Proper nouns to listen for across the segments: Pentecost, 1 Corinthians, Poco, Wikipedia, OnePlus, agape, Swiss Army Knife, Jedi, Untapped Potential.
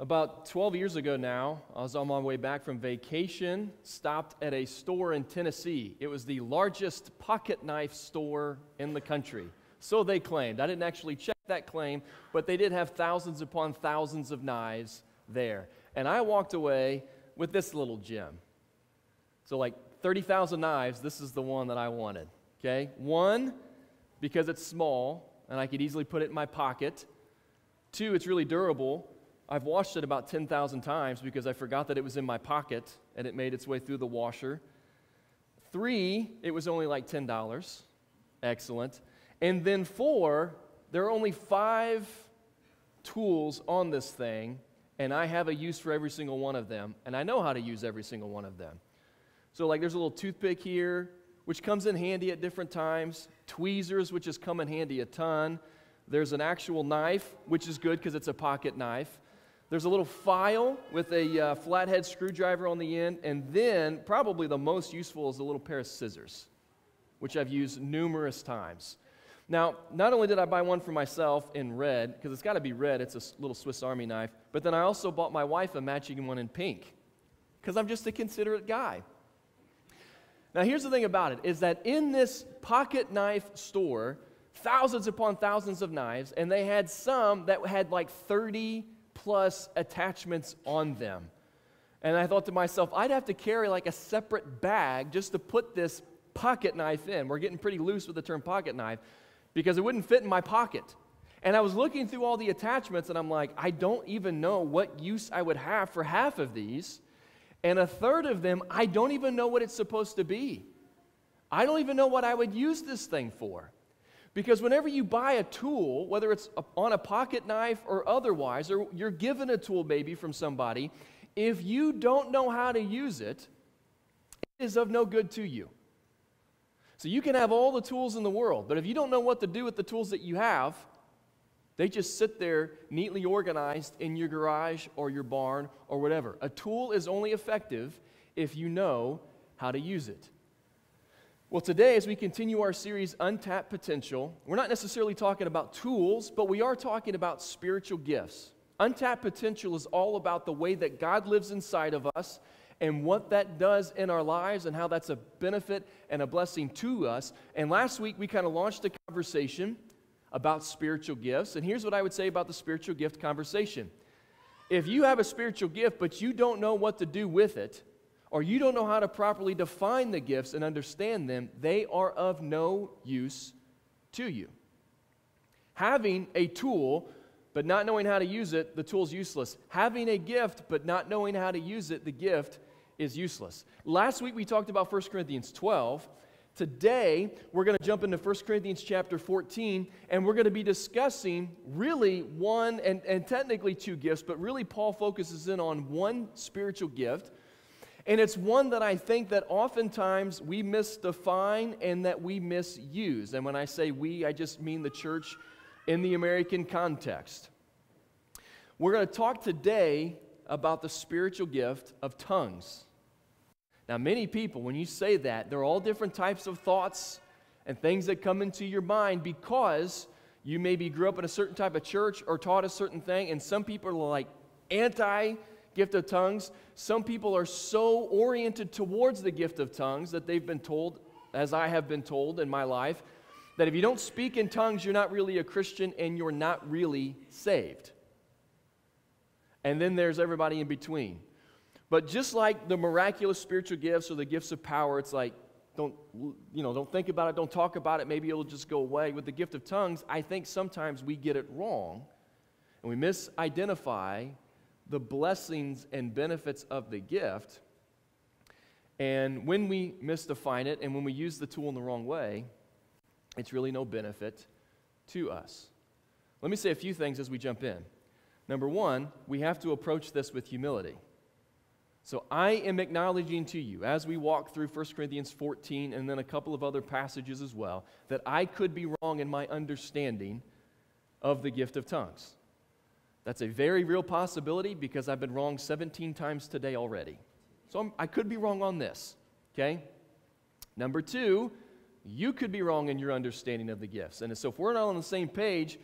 About 12 years ago now, I was on my way back from vacation, stopped at a store in Tennessee. It was the largest pocket knife store in the country. So they claimed. I didn't actually check that claim, but they did have thousands upon thousands of knives there. And I walked away with this little gem. So like 30,000 knives, this is the one that I wanted, okay? One, because it's small and I could easily put it in my pocket. Two, it's really durable. I've washed it about 10,000 times because I forgot that it was in my pocket and it made its way through the washer. Three, it was only like $10. Excellent. And then four, there are only 5 tools on this thing, and I have a use for every single one of them, and I know how to use every single one of them. So like there's a little toothpick here, which comes in handy at different times, tweezers, which has come in handy a ton. There's an actual knife, which is good because it's a pocket knife. There's a little file with a flathead screwdriver on the end, and then probably the most useful is a little pair of scissors, which I've used numerous times. Now, not only did I buy one for myself in red, because it's got to be red, it's a little Swiss Army knife, but then I also bought my wife a matching one in pink, because I'm just a considerate guy. Now, here's the thing about it, is that in this pocket knife store, thousands upon thousands of knives, and they had some that had like 30-plus attachments on them. And I thought to myself, I'd have to carry like a separate bag just to put this pocket knife in. We're getting pretty loose with the term pocket knife, because it wouldn't fit in my pocket. And I was looking through all the attachments, and I'm like, I don't even know what use I would have for half of these, and a third of them, I don't even know what it's supposed to be. I don't even know what I would use this thing for. Because whenever you buy a tool, whether it's on a pocket knife or otherwise, or you're given a tool maybe from somebody, if you don't know how to use it, it is of no good to you. So you can have all the tools in the world, but if you don't know what to do with the tools that you have, they just sit there neatly organized in your garage or your barn or whatever. A tool is only effective if you know how to use it. Well, today as we continue our series, Untapped Potential, we're not necessarily talking about tools, but we are talking about spiritual gifts. Untapped Potential is all about the way that God lives inside of us, and what that does in our lives and how that's a benefit and a blessing to us. And last week, we kind of launched a conversation about spiritual gifts. And here's what I would say about the spiritual gift conversation. If you have a spiritual gift, but you don't know what to do with it, or you don't know how to properly define the gifts and understand them, they are of no use to you. Having a tool, but not knowing how to use it, the tool's useless. Having a gift, but not knowing how to use it, the gift is useless. Last week, we talked about 1 Corinthians 12. Today, we're going to jump into 1 Corinthians chapter 14, and we're going to be discussing really one and technically two gifts, but really Paul focuses in on one spiritual gift, and it's one that I think that oftentimes we misdefine and that we misuse. And when I say we, I just mean the church in the American context. We're going to talk today about the spiritual gift of tongues. Now, many people, when you say that, there are all different types of thoughts and things that come into your mind because you maybe grew up in a certain type of church or taught a certain thing, and some people are like anti-gift of tongues. Some people are so oriented towards the gift of tongues that they've been told, as I have been told in my life, that if you don't speak in tongues, you're not really a Christian and you're not really saved. And then there's everybody in between. But just like the miraculous spiritual gifts or the gifts of power, it's like, don't think about it, don't talk about it, maybe it'll just go away. With the gift of tongues, I think sometimes we get it wrong and we misidentify the blessings and benefits of the gift. And when we misdefine it and when we use the tool in the wrong way, it's really no benefit to us. Let me say a few things as we jump in. Number one, we have to approach this with humility. So I am acknowledging to you, as we walk through 1 Corinthians 14 and then a couple of other passages as well, that I could be wrong in my understanding of the gift of tongues. That's a very real possibility because I've been wrong 17 times today already. So I could be wrong on this, okay? Number two, you could be wrong in your understanding of the gifts. And so if we're not on the same page,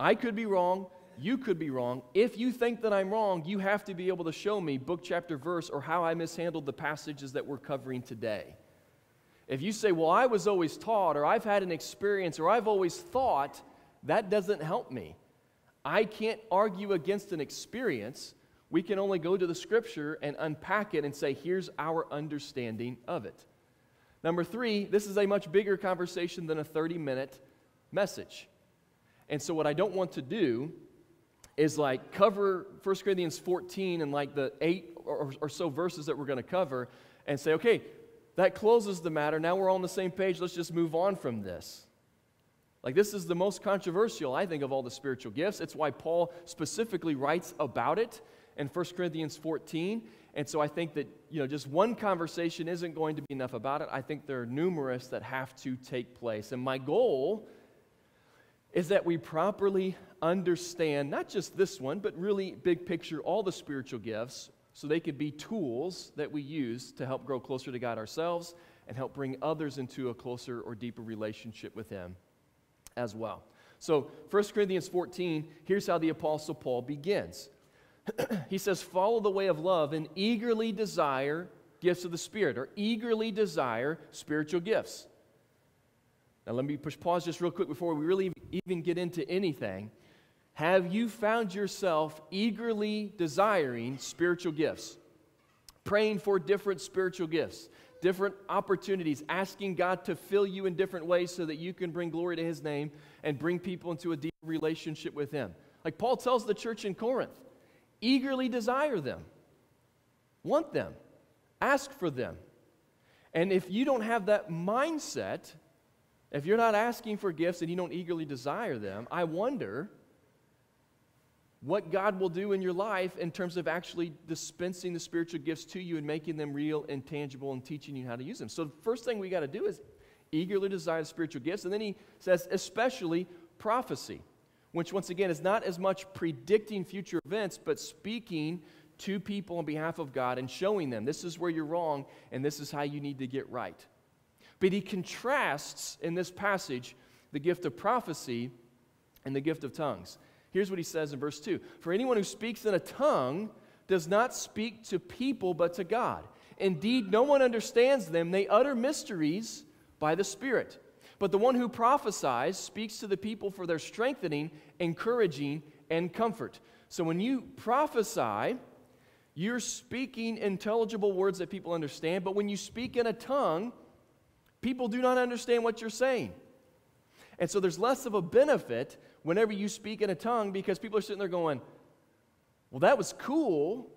I could be wrong, You could be wrong. If you think that I'm wrong, you have to be able to show me book, chapter, verse, or how I mishandled the passages that we're covering today. If you say, well, I was always taught, or I've had an experience, or I've always thought, that doesn't help me. I can't argue against an experience. We can only go to the Scripture and unpack it and say, here's our understanding of it. Number three, this is a much bigger conversation than a 30-minute message. And so what I don't want to do is like cover 1 Corinthians 14 and like the 8 or so verses that we're going to cover and say, okay, that closes the matter. Now we're on the same page. Let's just move on from this. Like, this is the most controversial, I think, of all the spiritual gifts. It's why Paul specifically writes about it in 1 Corinthians 14. And so I think that, you know, just one conversation isn't going to be enough about it. I think there are numerous that have to take place. And my goal is that we properly understand not just this one, but really big picture all the spiritual gifts so they could be tools that we use to help grow closer to God ourselves and help bring others into a closer or deeper relationship with Him as well. So 1 Corinthians 14, here's how the Apostle Paul begins. He says, follow the way of love and eagerly desire gifts of the Spirit, or eagerly desire spiritual gifts. Now let me push pause just real quick before we really even get into anything. Have you found yourself eagerly desiring spiritual gifts? Praying for different spiritual gifts, different opportunities, asking God to fill you in different ways so that you can bring glory to His name and bring people into a deep relationship with Him. Like Paul tells the church in Corinth, eagerly desire them, want them, ask for them. And if you don't have that mindset, if you're not asking for gifts and you don't eagerly desire them, I wonder what God will do in your life in terms of actually dispensing the spiritual gifts to you and making them real and tangible and teaching you how to use them. So the first thing we got to do is eagerly desire spiritual gifts. And then he says, especially prophecy, which once again is not as much predicting future events, but speaking to people on behalf of God and showing them this is where you're wrong and this is how you need to get right. But he contrasts in this passage the gift of prophecy and the gift of tongues. Here's what he says in verse 2. For anyone who speaks in a tongue does not speak to people but to God. Indeed, no one understands them. They utter mysteries by the Spirit. But the one who prophesies speaks to the people for their strengthening, encouraging, and comfort. So when you prophesy, you're speaking intelligible words that people understand. But when you speak in a tongue, people do not understand what you're saying. And so there's less of a benefit whenever you speak in a tongue because people are sitting there going, well, that was cool,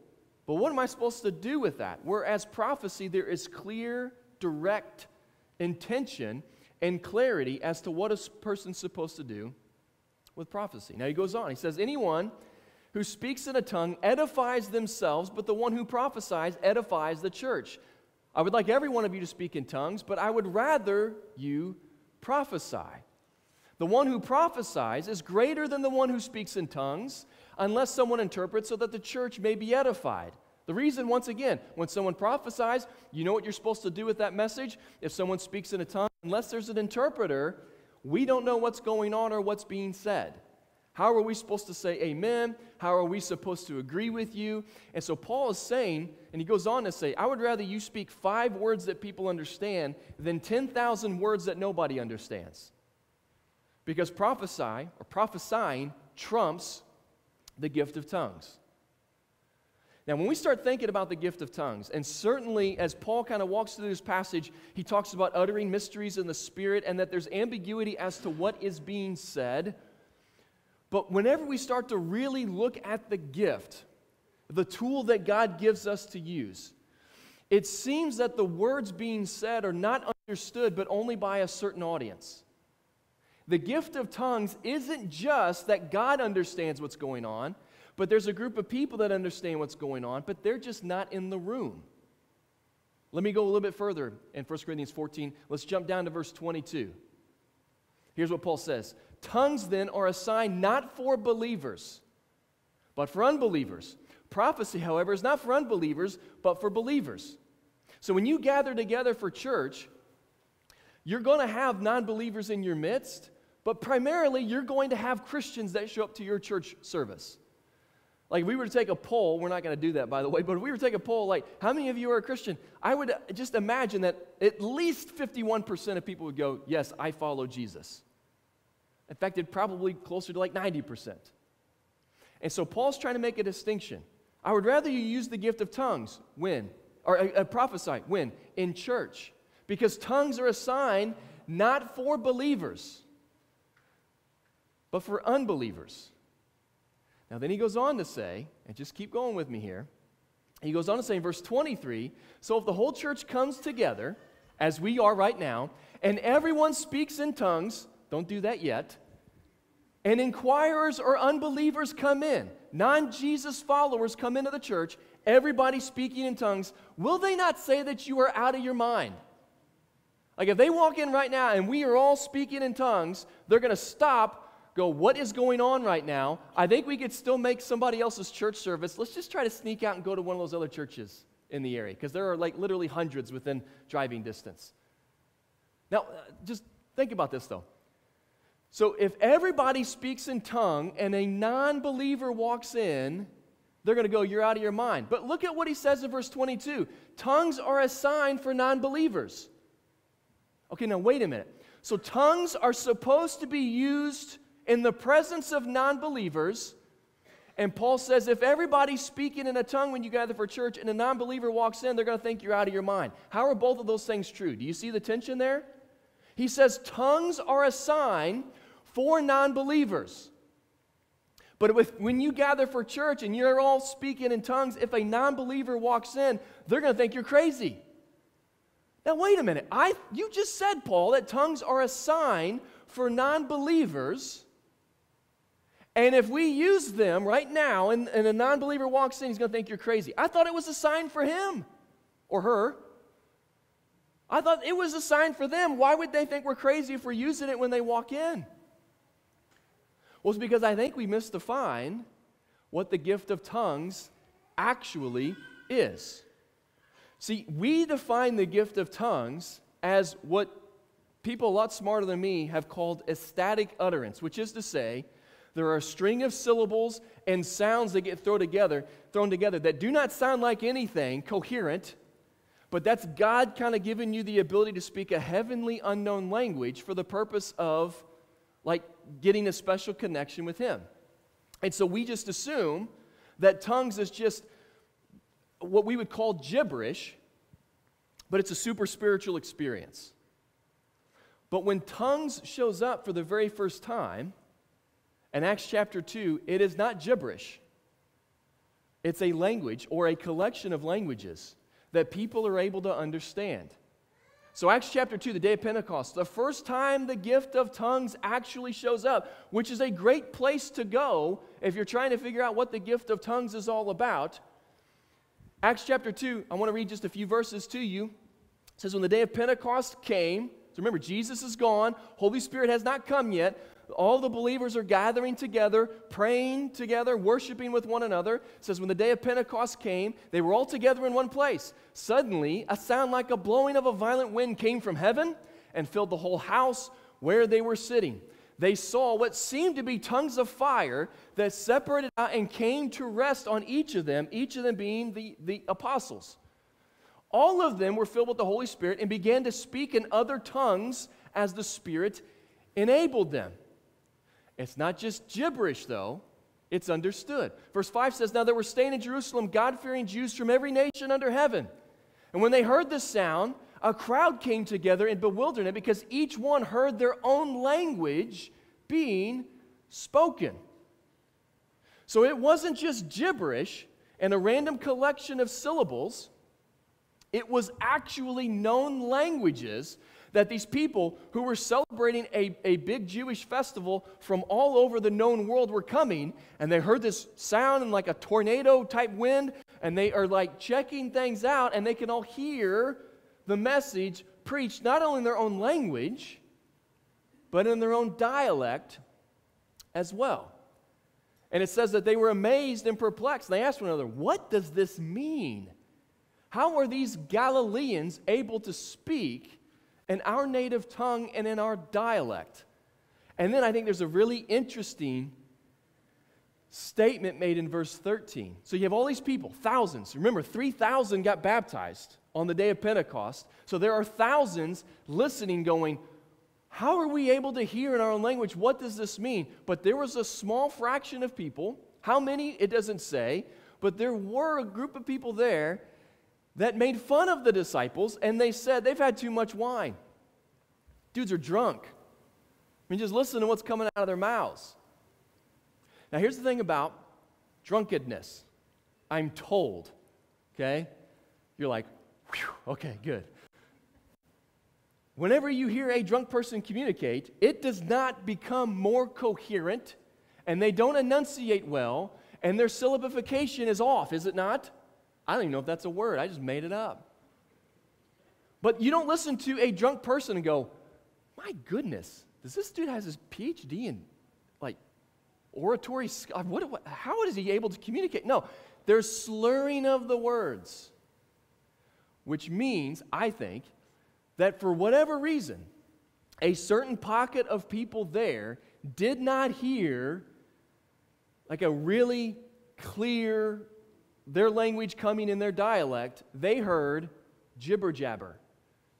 but what am I supposed to do with that? Whereas prophecy, there is clear, direct intention and clarity as to what a person's supposed to do with prophecy. Now he goes on. He says, anyone who speaks in a tongue edifies themselves, but the one who prophesies edifies the church. I would like every one of you to speak in tongues, but I would rather you prophesy. The one who prophesies is greater than the one who speaks in tongues, unless someone interprets so that the church may be edified. The reason, once again, when someone prophesies, you know what you're supposed to do with that message. If someone speaks in a tongue, unless there's an interpreter, we don't know what's going on or what's being said. How are we supposed to say amen? How are we supposed to agree with you? And so Paul is saying, and he goes on to say, I would rather you speak 5 words that people understand than 10,000 words that nobody understands. Because prophesying trumps the gift of tongues. Now, when we start thinking about the gift of tongues, and certainly as Paul kind of walks through this passage, he talks about uttering mysteries in the Spirit and that there's ambiguity as to what is being said. But whenever we start to really look at the gift, the tool that God gives us to use, it seems that the words being said are not understood, but only by a certain audience. The gift of tongues isn't just that God understands what's going on, but there's a group of people that understand what's going on, but they're just not in the room. Let me go a little bit further in 1 Corinthians 14. Let's jump down to verse 22. Here's what Paul says. Tongues, then, are a sign not for believers, but for unbelievers. Prophecy, however, is not for unbelievers, but for believers. So when you gather together for church, you're going to have non-believers in your midst, But primarily, you're going to have Christians that show up to your church service. Like, if we were to take a poll, we're not going to do that, by the way, but if we were to take a poll, like, how many of you are a Christian? I would just imagine that at least 51% of people would go, yes, I follow Jesus. In fact, it's probably closer to like 90%. And so Paul's trying to make a distinction. I would rather you use the gift of tongues when, or prophesy when, in church, because tongues are a sign not for believers, but for unbelievers. Now, then he goes on to say, and just keep going with me here, he goes on to say in verse 23, so if the whole church comes together, as we are right now, and everyone speaks in tongues, don't do that yet, and inquirers or unbelievers come in, non-Jesus followers come into the church, everybody speaking in tongues, will they not say that you are out of your mind? Like, if they walk in right now and we are all speaking in tongues, they're going to stop, go, what is going on right now? I think we could still make somebody else's church service. Let's just try to sneak out and go to one of those other churches in the area, because there are like literally hundreds within driving distance. Now, just think about this, though. So if everybody speaks in tongue and a non-believer walks in, they're going to go, you're out of your mind. But look at what he says in verse 22. Tongues are a sign for non-believers. Okay, now wait a minute. So tongues are supposed to be used in the presence of non-believers, and Paul says if everybody's speaking in a tongue when you gather for church and a non-believer walks in, they're going to think you're out of your mind. How are both of those things true? Do you see the tension there? He says tongues are a sign for non-believers. But when you gather for church and you're all speaking in tongues, if a non-believer walks in, they're going to think you're crazy. Now, wait a minute. You just said, Paul, that tongues are a sign for non-believers. And if we use them right now and a non-believer walks in, he's going to think you're crazy. I thought it was a sign for him or her. I thought it was a sign for them. Why would they think we're crazy if we're using it when they walk in? Well, it's because I think we misdefine what the gift of tongues actually is. See, we define the gift of tongues as what people a lot smarter than me have called ecstatic utterance, which is to say, there are a string of syllables and sounds that get thrown together that do not sound like anything coherent, but that's God kind of giving you the ability to speak a heavenly unknown language for the purpose of, like, getting a special connection with Him. And so we just assume that tongues is just what we would call gibberish, but it's a super spiritual experience. But when tongues shows up for the very first time, in Acts chapter 2, it is not gibberish. It's a language or a collection of languages that people are able to understand. So Acts chapter 2, the day of Pentecost, the first time the gift of tongues actually shows up, which is a great place to go if you're trying to figure out what the gift of tongues is all about. Acts chapter 2, I want to read just a few verses to you. It says, when the day of Pentecost came, so remember, Jesus is gone, Holy Spirit has not come yet, all the believers are gathering together, praying together, worshiping with one another. It says, when the day of Pentecost came, they were all together in one place. Suddenly, a sound like a blowing of a violent wind came from heaven and filled the whole house where they were sitting. They saw what seemed to be tongues of fire that separated out and came to rest on each of them being the apostles. All of them were filled with the Holy Spirit and began to speak in other tongues as the Spirit enabled them. It's not just gibberish, though. It's understood. Verse 5 says, now there were staying in Jerusalem God-fearing Jews from every nation under heaven. And when they heard this sound, a crowd came together in bewilderment because each one heard their own language being spoken. So it wasn't just gibberish and a random collection of syllables. It was actually known languages that these people who were celebrating a big Jewish festival from all over the known world were coming, and they heard this sound and like a tornado-type wind, and they are like checking things out, and they can all hear the message preached not only in their own language, but in their own dialect as well. And it says that they were amazed and perplexed. They asked one another, what does this mean? How are these Galileans able to speak in our native tongue and in our dialect? And then I think there's a really interesting statement made in verse 13. So you have all these people, thousands. Remember, 3,000 got baptized on the day of Pentecost. So there are thousands listening going, how are we able to hear in our own language? What does this mean? But there was a small fraction of people. How many? It doesn't say. But there were a group of people there that made fun of the disciples, and they said, they've had too much wine. Dudes are drunk. I mean, just listen to what's coming out of their mouths. Now, here's the thing about drunkenness. I'm told, okay? You're like, okay, good. Whenever you hear a drunk person communicate, it does not become more coherent, and they don't enunciate well, and their syllabification is off, is it not? I don't even know if that's a word. I just made it up. But you don't listen to a drunk person and go, my goodness, does this dude has his PhD in, like, oratory? How is he able to communicate? No, there's slurring of the words, which means, I think, that for whatever reason, a certain pocket of people there did not hear, like, a really clear, their language coming in their dialect. They heard jibber jabber.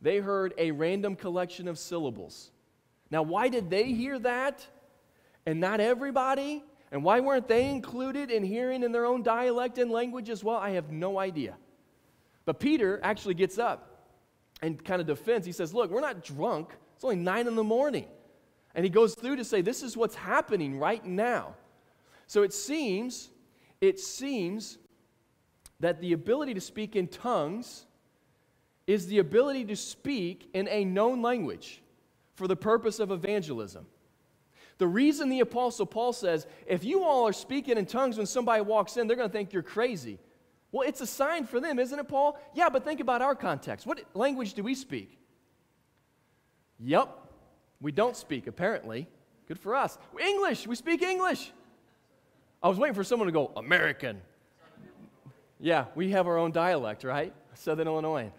They heard a random collection of syllables. Now, why did they hear that and not everybody? And why weren't they included in hearing in their own dialect and language as well? I have no idea. But Peter actually gets up and kind of defends. He says, look, we're not drunk. It's only 9 in the morning. And he goes through to say, this is what's happening right now. So it seems that the ability to speak in tongues is the ability to speak in a known language for the purpose of evangelism. The reason the Apostle Paul says, if you all are speaking in tongues when somebody walks in, they're going to think you're crazy. Well, it's a sign for them, isn't it, Paul? Yeah, but think about our context. What language do we speak? Yep, we don't speak, apparently. Good for us. English, we speak English. I was waiting for someone to go, American. Yeah, we have our own dialect, right? Southern Illinois.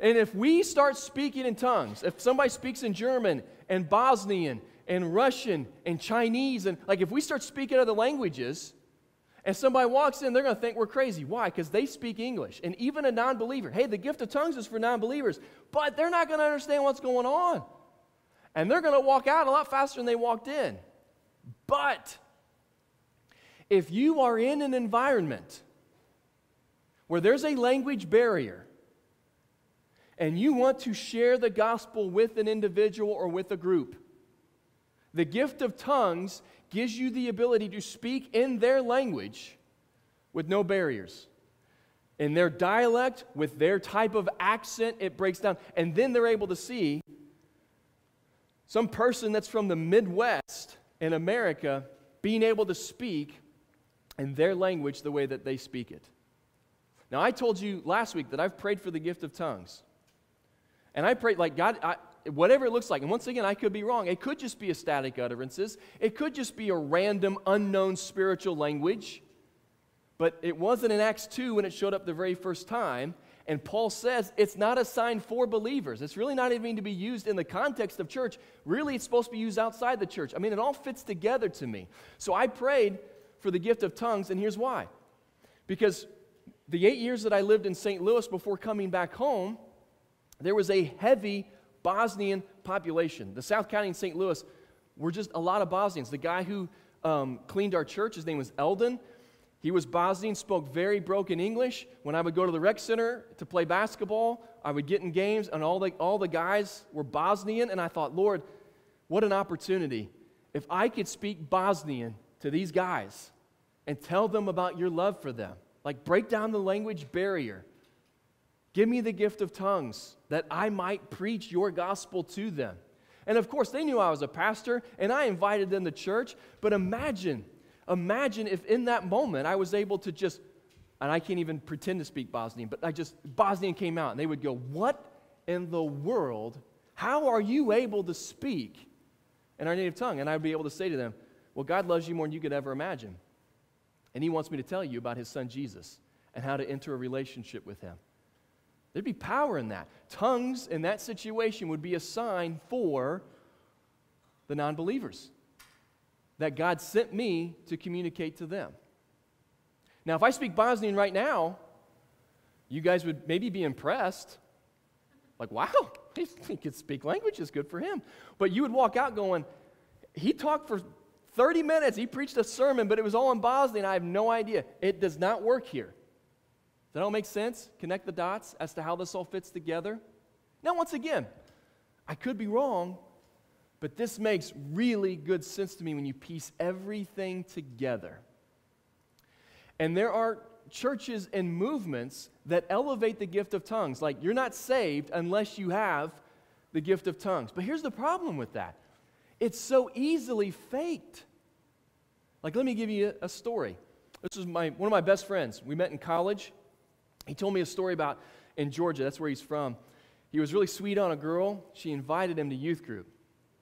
And if we start speaking in tongues, if somebody speaks in German and Bosnian and Russian and Chinese, and like if we start speaking other languages and somebody walks in, they're going to think we're crazy. Why? Because they speak English. And even a non-believer, hey, the gift of tongues is for non-believers, but they're not going to understand what's going on. And they're going to walk out a lot faster than they walked in. But if you are in an environment where there's a language barrier, and you want to share the gospel with an individual or with a group, the gift of tongues gives you the ability to speak in their language with no barriers. In their dialect, with their type of accent, it breaks down. And then they're able to see some person that's from the Midwest in America being able to speak in their language the way that they speak it. Now, I told you last week that I've prayed for the gift of tongues. And I prayed, like, God, whatever it looks like. And once again, I could be wrong. It could just be ecstatic utterances. It could just be a random, unknown spiritual language. But it wasn't in Acts 2 when it showed up the very first time. And Paul says it's not a sign for believers. It's really not even to be used in the context of church. Really, it's supposed to be used outside the church. I mean, it all fits together to me. So I prayed for the gift of tongues, and here's why. Because the 8 years that I lived in St. Louis before coming back home, there was a heavy Bosnian population. The South County in St. Louis were just a lot of Bosnians. The guy who cleaned our church, his name was Eldon. He was Bosnian, spoke very broken English. When I would go to the rec center to play basketball, I would get in games, and all the guys were Bosnian, and I thought, Lord, what an opportunity. If I could speak Bosnian to these guys and tell them about your love for them, like break down the language barrier. Give me the gift of tongues that I might preach your gospel to them. And of course, they knew I was a pastor, and I invited them to church. But imagine if in that moment I was able to just, and I can't even pretend to speak Bosnian, but Bosnian came out, and they would go, what in the world? How are you able to speak in our native tongue? And I'd be able to say to them, well, God loves you more than you could ever imagine. And he wants me to tell you about his son Jesus and how to enter a relationship with him. There'd be power in that. Tongues in that situation would be a sign for the non-believers that God sent me to communicate to them. Now, if I speak Bosnian right now, you guys would maybe be impressed. Like, wow, he could speak languages, good for him. But you would walk out going, he talked for 30 minutes, he preached a sermon, but it was all in Bosnian, I have no idea. It does not work here. Does that all make sense? Connect the dots as to how this all fits together? Now, once again, I could be wrong, but this makes really good sense to me when you piece everything together. And there are churches and movements that elevate the gift of tongues. Like, you're not saved unless you have the gift of tongues. But here's the problem with that. It's so easily faked. Like, let me give you a story. This is one of my best friends. We met in college. He told me a story about in Georgia. That's where he's from. He was really sweet on a girl. She invited him to youth group.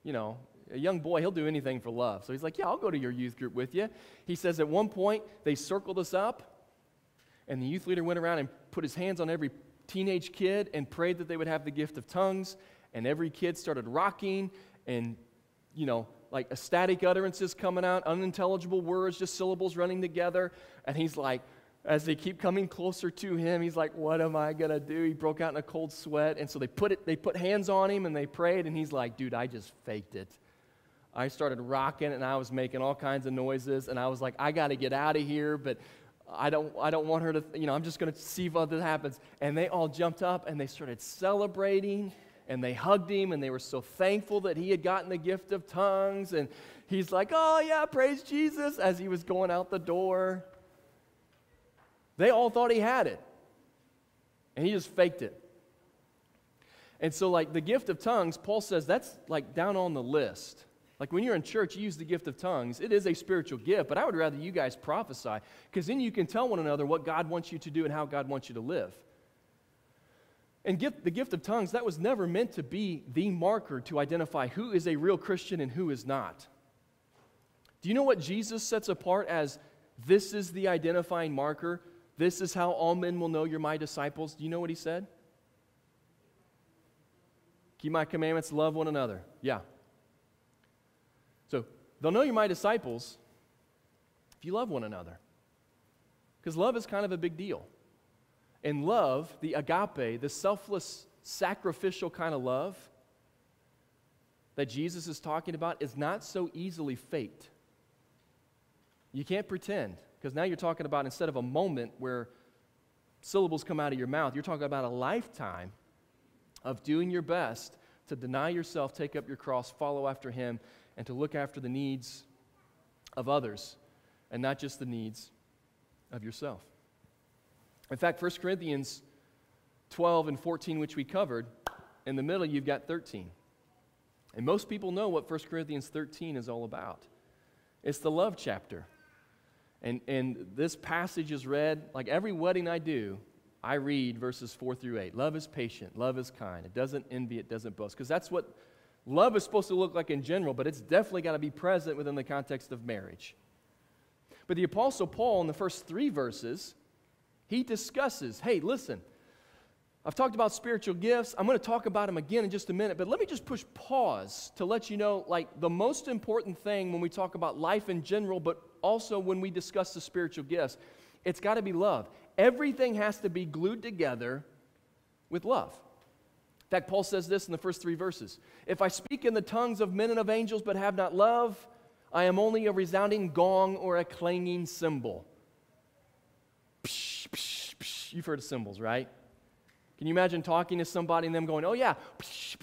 You know, a young boy, he'll do anything for love. So he's like, yeah, I'll go to your youth group with you. He says at one point, they circled us up, and the youth leader went around and put his hands on every teenage kid and prayed that they would have the gift of tongues, and every kid started rocking and, you know, like ecstatic utterances coming out, unintelligible words, just syllables running together. And he's like, as they keep coming closer to him, he's like, what am I going to do? He broke out in a cold sweat. And so they put hands on him and they prayed. And he's like, dude, I just faked it. I started rocking and I was making all kinds of noises. And I was like, I got to get out of here. But I don't want her to, you know, I'm just going to see what happens. And they all jumped up and they started celebrating. And they hugged him and they were so thankful that he had gotten the gift of tongues. And he's like, oh yeah, praise Jesus, as he was going out the door. They all thought he had it, and he just faked it. And so, like, the gift of tongues, Paul says that's, like, down on the list. Like, when you're in church, you use the gift of tongues. It is a spiritual gift, but I would rather you guys prophesy, because then you can tell one another what God wants you to do and how God wants you to live. And the gift of tongues, that was never meant to be the marker to identify who is a real Christian and who is not. Do you know what Jesus sets apart as this is the identifying marker? This is how all men will know you're my disciples. Do you know what he said? Keep my commandments, love one another. Yeah. So they'll know you're my disciples if you love one another. Because love is kind of a big deal. And love, the agape, the selfless, sacrificial kind of love that Jesus is talking about is not so easily faked. You can't pretend. Because now you're talking about, instead of a moment where syllables come out of your mouth, you're talking about a lifetime of doing your best to deny yourself, take up your cross, follow after him, and to look after the needs of others and not just the needs of yourself. In fact, 1 Corinthians 12 and 14, which we covered, in the middle you've got 13. And most people know what 1 Corinthians 13 is all about. It's the love chapter. And this passage is read, like every wedding I do, I read verses 4 through 8. Love is patient. Love is kind. It doesn't envy. It doesn't boast. Because that's what love is supposed to look like in general, but it's definitely got to be present within the context of marriage. But the Apostle Paul, in the first 3 verses, he discusses, hey, listen, I've talked about spiritual gifts. I'm going to talk about them again in just a minute, but let me just push pause to let you know, like, the most important thing when we talk about life in general, but also when we discuss the spiritual gifts, it's got to be love. Everything has to be glued together with love. In fact, Paul says this in the first 3 verses. If I speak in the tongues of men and of angels but have not love, I am only a resounding gong or a clanging cymbal. Psh, psh, psh. You've heard of cymbals, right? Can you imagine talking to somebody and them going, oh yeah,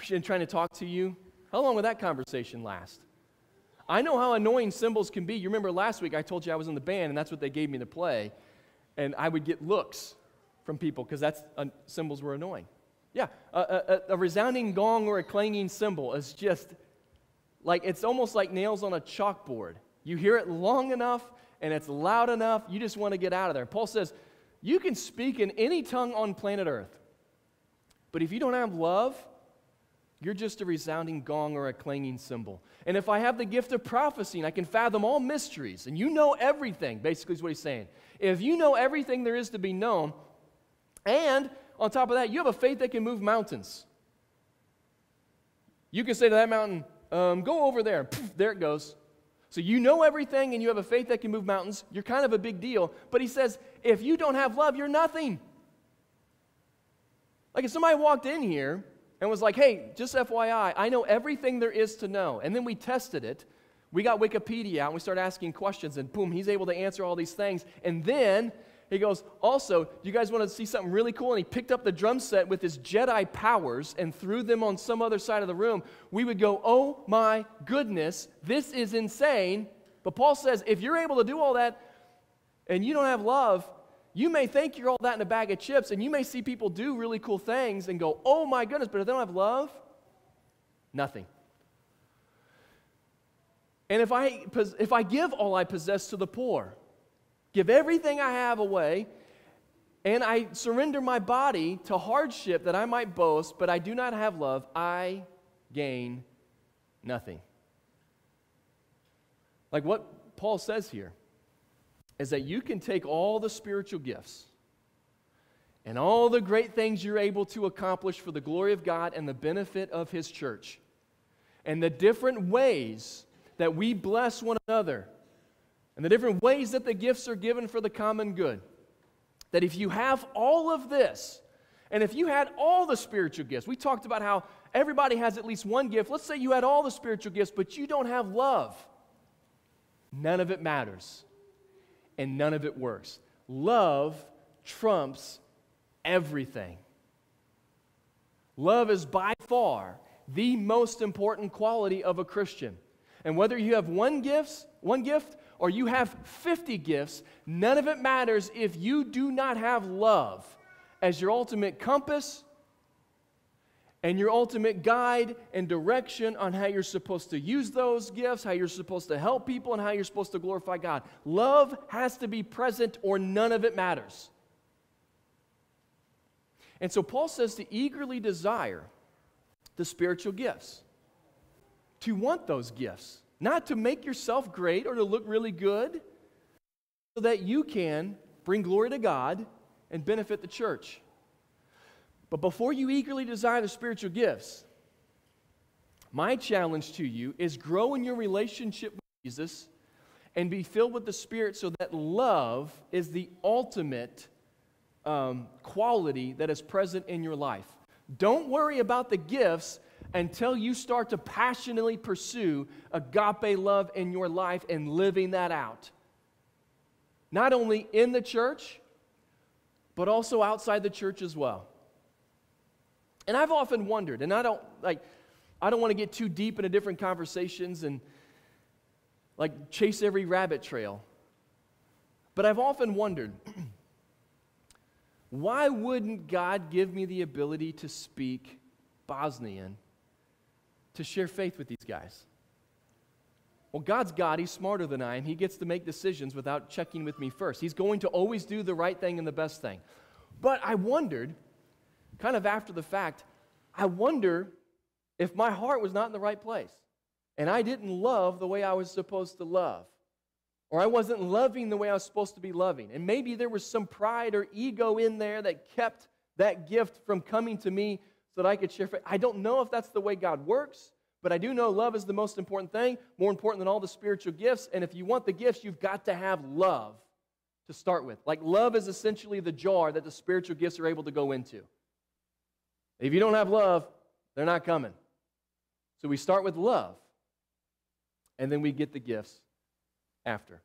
and trying to talk to you? How long would that conversation last? I know how annoying cymbals can be. You remember last week I told you I was in the band, and that's what they gave me to play. And I would get looks from people because cymbals were annoying. Yeah, a resounding gong or a clanging cymbal is just like, it's almost like nails on a chalkboard. You hear it long enough and it's loud enough, you just want to get out of there. Paul says, you can speak in any tongue on planet Earth. But if you don't have love, you're just a resounding gong or a clanging cymbal. And if I have the gift of prophecy and I can fathom all mysteries, and you know everything, basically is what he's saying. If you know everything there is to be known, and on top of that, you have a faith that can move mountains. You can say to that mountain, Go over there. Poof, there it goes. So you know everything and you have a faith that can move mountains. You're kind of a big deal. But he says, if you don't have love, you're nothing. Like if somebody walked in here and was like, hey, just FYI, I know everything there is to know. And then we tested it. We got Wikipedia out and we started asking questions and boom, he's able to answer all these things. And then he goes, also, you guys want to see something really cool? And he picked up the drum set with his Jedi powers and threw them on some other side of the room. We would go, oh my goodness, this is insane. But Paul says, if you're able to do all that and you don't have love, you may think you're all that in a bag of chips and you may see people do really cool things and go, oh my goodness, but if they don't have love, nothing. And if I give all I possess to the poor, give everything I have away, and I surrender my body to hardship that I might boast, but I do not have love, I gain nothing. Like what Paul says here is that you can take all the spiritual gifts and all the great things you're able to accomplish for the glory of God and the benefit of His church and the different ways that we bless one another and the different ways that the gifts are given for the common good. That if you have all of this, and if you had all the spiritual gifts, we talked about how everybody has at least one gift. Let's say you had all the spiritual gifts, but you don't have love. None of it matters, and none of it works. Love trumps everything. Love is by far the most important quality of a Christian. And whether you have one gift, or you have 50 gifts, none of it matters if you do not have love as your ultimate compass and your ultimate guide and direction on how you're supposed to use those gifts, how you're supposed to help people, and how you're supposed to glorify God. Love has to be present or none of it matters. And so Paul says to eagerly desire the spiritual gifts, to want those gifts. Not to make yourself great or to look really good, so that you can bring glory to God and benefit the church. But before you eagerly desire the spiritual gifts, my challenge to you is grow in your relationship with Jesus and be filled with the Spirit so that love is the ultimate quality that is present in your life. Don't worry about the gifts until you start to passionately pursue agape love in your life and living that out. Not only in the church, but also outside the church as well. And I've often wondered, and I don't want to get too deep into different conversations and like chase every rabbit trail. But I've often wondered, why wouldn't God give me the ability to speak Bosnian to share faith with these guys? Well, God's God. He's smarter than I am. He gets to make decisions without checking with me first. He's going to always do the right thing and the best thing. But I wondered, kind of after the fact, I wonder if my heart was not in the right place and I didn't love the way I was supposed to love, or I wasn't loving the way I was supposed to be loving. And maybe there was some pride or ego in there that kept that gift from coming to me that I could share. I don't know if that's the way God works, but I do know love is the most important thing, more important than all the spiritual gifts. And if you want the gifts, you've got to have love to start with. Like love is essentially the jar that the spiritual gifts are able to go into. If you don't have love, they're not coming. So we start with love, and then we get the gifts after.